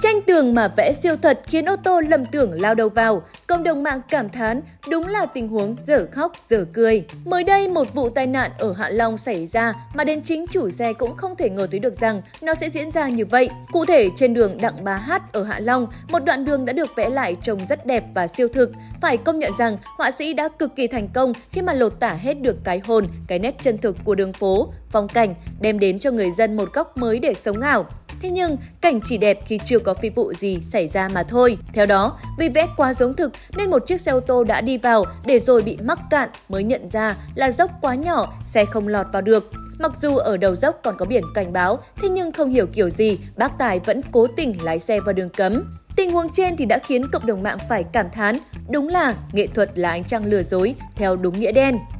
Tranh tường mà vẽ siêu thật khiến ô tô lầm tưởng lao đầu vào, cộng đồng mạng cảm thán đúng là tình huống dở khóc dở cười. Mới đây, một vụ tai nạn ở Hạ Long xảy ra mà đến chính chủ xe cũng không thể ngờ tới được rằng nó sẽ diễn ra như vậy. Cụ thể, trên đường Đặng Bá Hát ở Hạ Long, một đoạn đường đã được vẽ lại trông rất đẹp và siêu thực. Phải công nhận rằng họa sĩ đã cực kỳ thành công khi mà lột tả hết được cái hồn, cái nét chân thực của đường phố, phong cảnh, đem đến cho người dân một góc mới để sống ảo. Thế nhưng, cảnh chỉ đẹp khi chưa có phi vụ gì xảy ra mà thôi. Theo đó, vì vẽ quá giống thực nên một chiếc xe ô tô đã đi vào để rồi bị mắc cạn mới nhận ra là dốc quá nhỏ, xe không lọt vào được. Mặc dù ở đầu dốc còn có biển cảnh báo, thế nhưng không hiểu kiểu gì, bác tài vẫn cố tình lái xe vào đường cấm. Tình huống trên thì đã khiến cộng đồng mạng phải cảm thán, đúng là nghệ thuật là ánh trăng lừa dối theo đúng nghĩa đen.